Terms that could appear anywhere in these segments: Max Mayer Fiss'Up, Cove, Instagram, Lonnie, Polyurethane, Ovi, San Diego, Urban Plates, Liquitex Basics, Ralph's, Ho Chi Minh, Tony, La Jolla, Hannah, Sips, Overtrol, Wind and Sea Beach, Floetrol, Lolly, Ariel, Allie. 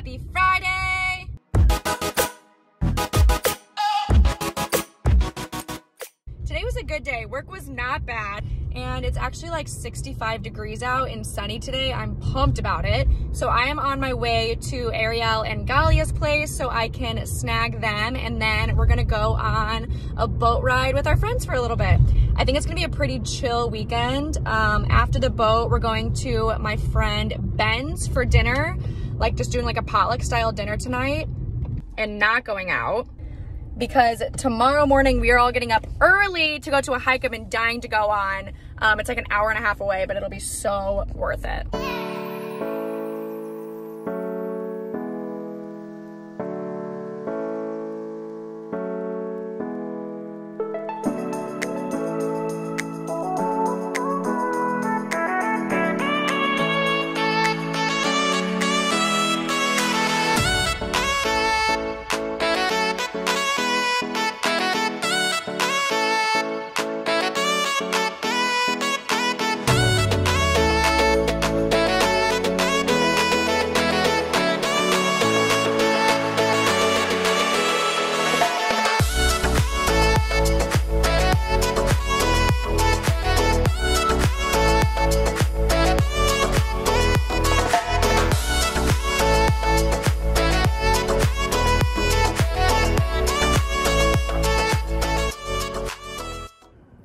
Happy Friday! Today was a good day. Work was not bad. And it's actually like 65 degrees out and sunny today. I'm pumped about it. So I am on my way to Ariel and Galia's place so I can snag them, and then we're gonna go on a boat ride with our friends for a little bit. I think it's gonna be a pretty chill weekend. After the boat, we're going to my friend Ben's for dinner, like just doing like a potluck style dinner tonight and not going out. Because tomorrow morning we are all getting up early to go to a hike I've been dying to go on. It's like an hour and a half away, but it'll be so worth it.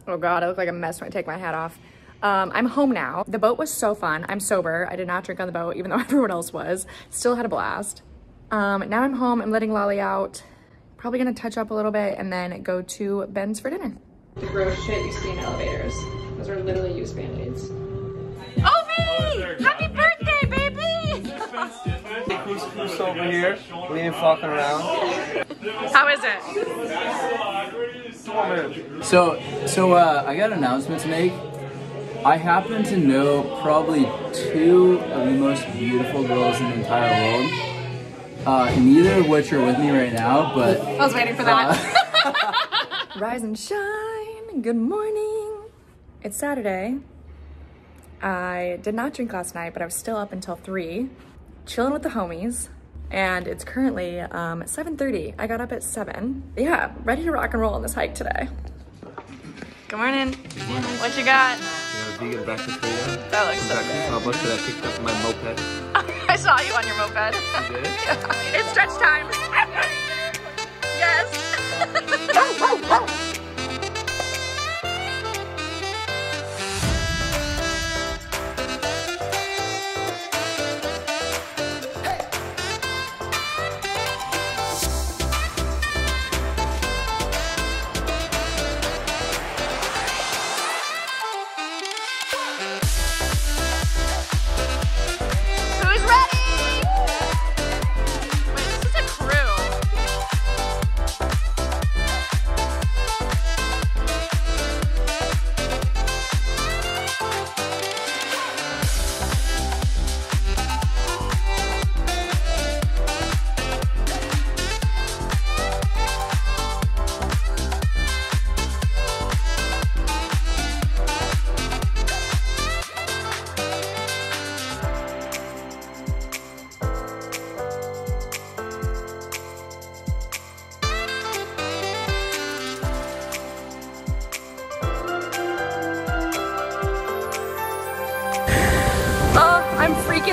Oh God, I look like a mess when I take my hat off. I'm home now. The boat was so fun. I'm sober. I did not drink on the boat, even though everyone else was. Still had a blast. Now I'm home. I'm letting Lolly out. Probably gonna touch up a little bit and then go to Ben's for dinner. The gross shit you see in elevators. Those are literally used Band-Aids. Ovi! Happy birthday, baby! Who's over here? We ain't fucking around. How is it? So I got an announcement to make. I happen to know probably two of the most beautiful girls in the entire world. Neither of which are with me right now, but I was waiting for that. Rise and shine. Good morning. It's Saturday. I did not drink last night, but I was still up until 3, chilling with the homies. And it's currently 7:30. I got up at 7. Yeah, ready to rock and roll on this hike today. Good morning. Good morning. What you got? Vegan breakfast for you. That looks so good. How much did I pick up my moped? I saw you on your moped. You did? Yeah. It's stretch time. Yes. Whoa, whoa, whoa.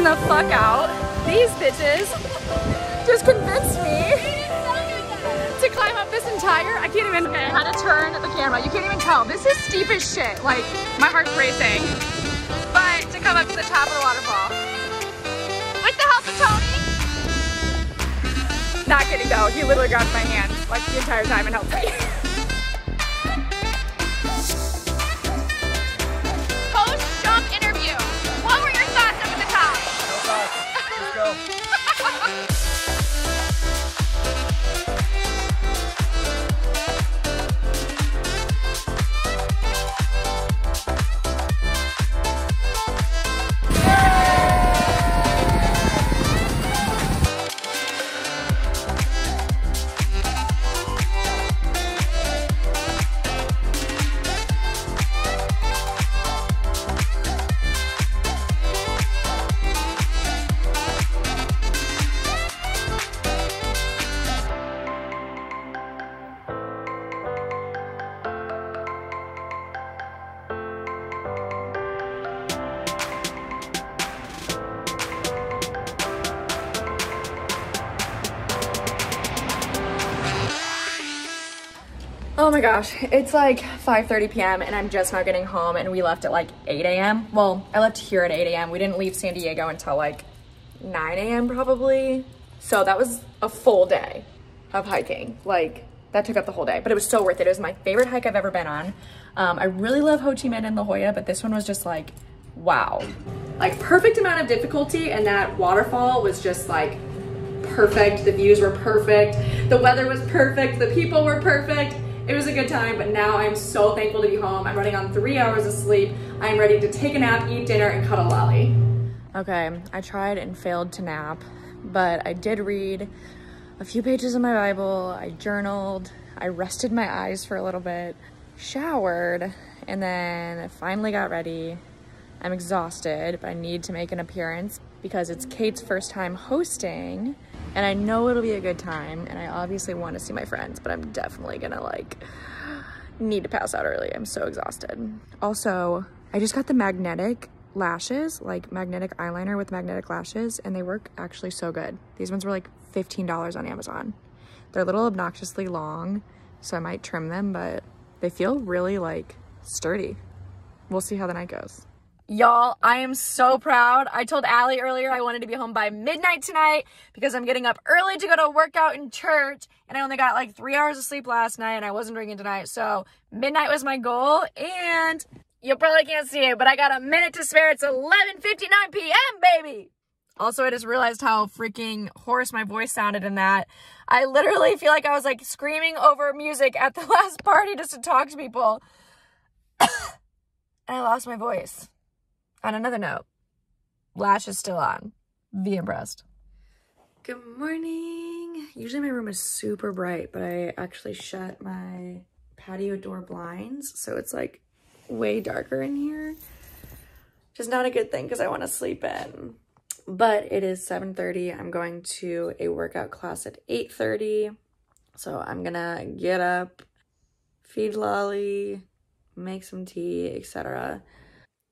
The fuck out. These bitches just convinced me to climb up this entire, I can't even, okay, I had to turn the camera. You can't even tell. This is steep as shit. Like, my heart's racing. But to come up to the top of the waterfall. With the help of Tony. Not kidding though, he literally grabbed my hand like the entire time and helped me. Oh my gosh, it's like 5:30 p.m. and I'm just now getting home, and we left at like 8 a.m. Well, I left here at 8 a.m. We didn't leave San Diego until like 9 a.m. probably. So that was a full day of hiking. Like, that took up the whole day, but it was so worth it. It was my favorite hike I've ever been on. I really love Ho Chi Minh and La Jolla, but this one was just like, wow. Like, perfect amount of difficulty, and that waterfall was just like perfect. The views were perfect. The weather was perfect. The people were perfect. It was a good time, but now I'm so thankful to be home. I'm running on 3 hours of sleep. I'm ready to take a nap, eat dinner, and cuddle Lolly. Okay, I tried and failed to nap, but I did read a few pages of my Bible. I journaled. I rested my eyes for a little bit, showered, and then I finally got ready. I'm exhausted, but I need to make an appearance because it's Kate's first time hosting. And I know it'll be a good time, and I obviously want to see my friends, but I'm definitely gonna like need to pass out early. I'm so exhausted. Also, I just got the magnetic lashes, like magnetic eyeliner with magnetic lashes, and they work actually so good. These ones were like $15 on Amazon. They're a little obnoxiously long, so I might trim them, but they feel really like sturdy. We'll see how the night goes. Y'all, I am so proud. I told Allie earlier I wanted to be home by midnight tonight because I'm getting up early to go to a workout in church, and I only got like 3 hours of sleep last night, and I wasn't drinking tonight, so midnight was my goal. And you probably can't see it, but I got a minute to spare. It's 11:59 p.m., baby! Also, I just realized how freaking hoarse my voice sounded in that. I literally feel like I was like screaming over music at the last party just to talk to people. And I lost my voice. On another note, lash is still on. Be impressed. Good morning. Usually my room is super bright, but I actually shut my patio door blinds, so it's like way darker in here. Which is not a good thing because I want to sleep in. But it is 7:30. I'm going to a workout class at 8:30. So I'm gonna get up, feed Lolly, make some tea, etc.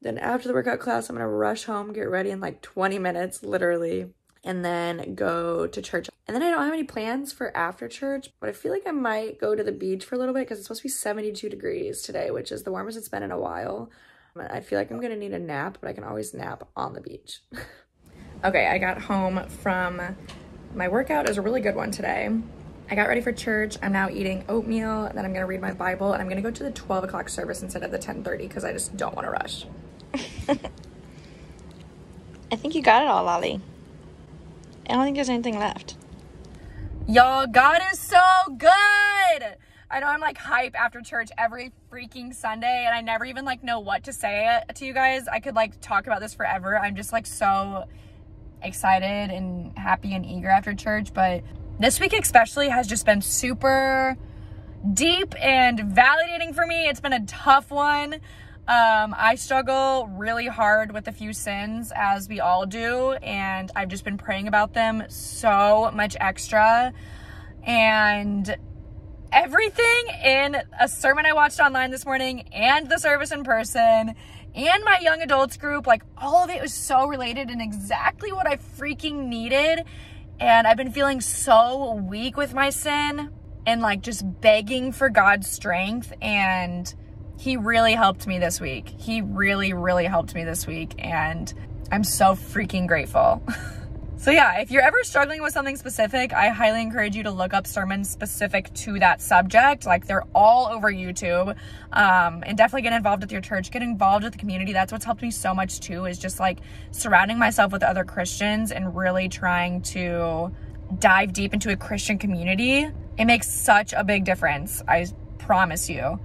Then after the workout class, I'm gonna rush home, get ready in like 20 minutes, literally, and then go to church. And then I don't have any plans for after church, but I feel like I might go to the beach for a little bit because it's supposed to be 72 degrees today, which is the warmest it's been in a while. I feel like I'm gonna need a nap, but I can always nap on the beach. Okay, I got home from my workout. It was a really good one today. I got ready for church. I'm now eating oatmeal, and then I'm gonna read my Bible, and I'm gonna go to the 12 o'clock service instead of the 10:30 because I just don't wanna rush. I think you got it all, Lolly. I don't think there's anything left. Y'all, God is so good. I know I'm like hype after church every freaking Sunday, and I never even like know what to say to you guys. I could like talk about this forever. I'm just like so excited and happy and eager after church, but this week especially has just been super deep and validating for me. It's been a tough one. I struggle really hard with a few sins, as we all do, and I've just been praying about them so much extra, and everything in a sermon I watched online this morning and the service in person and my young adults group, like all of it was so related and exactly what I freaking needed. And I've been feeling so weak with my sin and like just begging for God's strength, and He really helped me this week. He really, really helped me this week, and I'm so freaking grateful. So yeah, if you're ever struggling with something specific, I highly encourage you to look up sermons specific to that subject. Like, they're all over YouTube. And definitely get involved with your church. Get involved with the community. That's what's helped me so much too, is just like surrounding myself with other Christians and really trying to dive deep into a Christian community. It makes such a big difference, I promise you.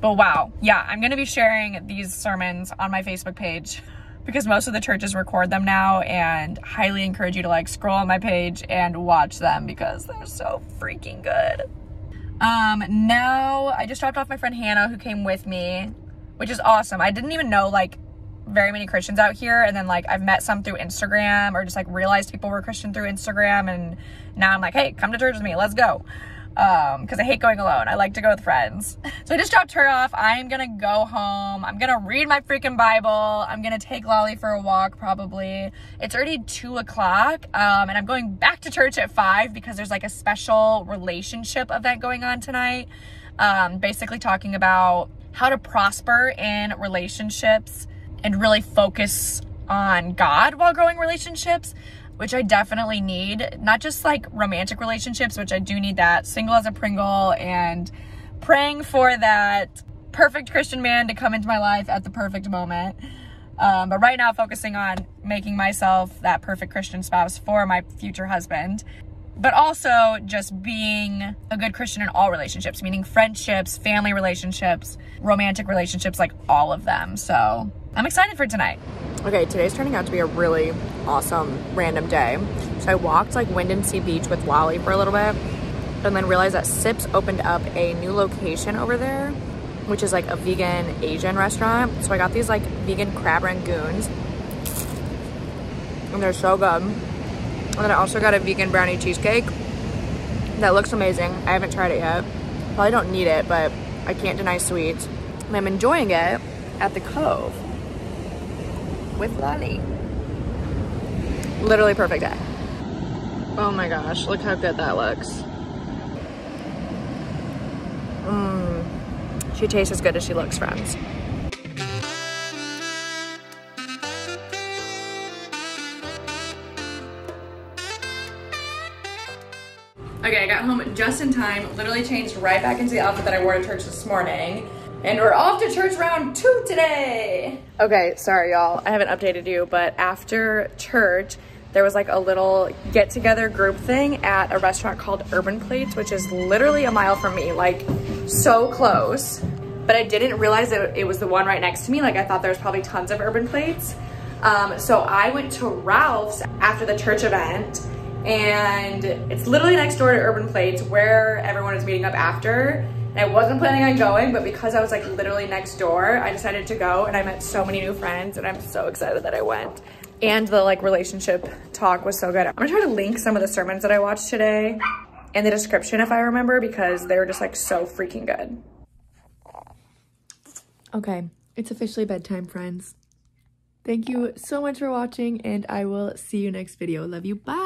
But wow, yeah, I'm gonna be sharing these sermons on my Facebook page because most of the churches record them now, and highly encourage you to like scroll on my page and watch them because they're so freaking good. Now I just dropped off my friend Hannah, who came with me, which is awesome. I didn't even know like very many Christians out here, and then like I've met some through Instagram, or just like realized people were Christian through Instagram, and now I'm like, hey, come to church with me, let's go. Because I hate going alone. I like to go with friends. So I just dropped her off. I'm gonna go home. I'm gonna read my freaking Bible. I'm gonna take Lolly for a walk, probably. It's already 2 o'clock, and I'm going back to church at 5 because there's like a special relationship event going on tonight. basically talking about how to prosper in relationships and really focus on God while growing relationships, which I definitely need. Not just like romantic relationships, which I do need that, single as a Pringle, and praying for that perfect Christian man to come into my life at the perfect moment. But right now focusing on making myself that perfect Christian spouse for my future husband. But also just being a good Christian in all relationships, meaning friendships, family relationships, romantic relationships, like all of them. So I'm excited for tonight. Okay, today's turning out to be a really awesome random day. So I walked like Wind and Sea Beach with Lolly for a little bit and then realized that Sips opened up a new location over there, which is like a vegan Asian restaurant. So I got these like vegan crab rangoons and they're so good. And then I also got a vegan brownie cheesecake that looks amazing. I haven't tried it yet. Probably don't need it, but I can't deny sweets. And I'm enjoying it at the Cove with Lonnie. Literally perfect day. Oh my gosh, look how good that looks. She tastes as good as she looks, friends. Okay, I got home just in time, literally changed right back into the outfit that I wore to church this morning. And we're off to church round 2 today. Okay, sorry y'all, I haven't updated you, but after church, there was like a little get together group thing at a restaurant called Urban Plates, which is literally a mile from me, like so close. But I didn't realize that it was the one right next to me. Like I thought there was probably tons of Urban Plates. So I went to Ralph's after the church event, and it's literally next door to Urban Plates where everyone is meeting up after. And I wasn't planning on going, but because I was like literally next door, I decided to go, and I met so many new friends, and I'm so excited that I went. And the like relationship talk was so good. I'm gonna try to link some of the sermons that I watched today in the description if I remember, because they were just like so freaking good. Okay, it's officially bedtime, friends. Thank you so much for watching, and I will see you next video. Love you, bye.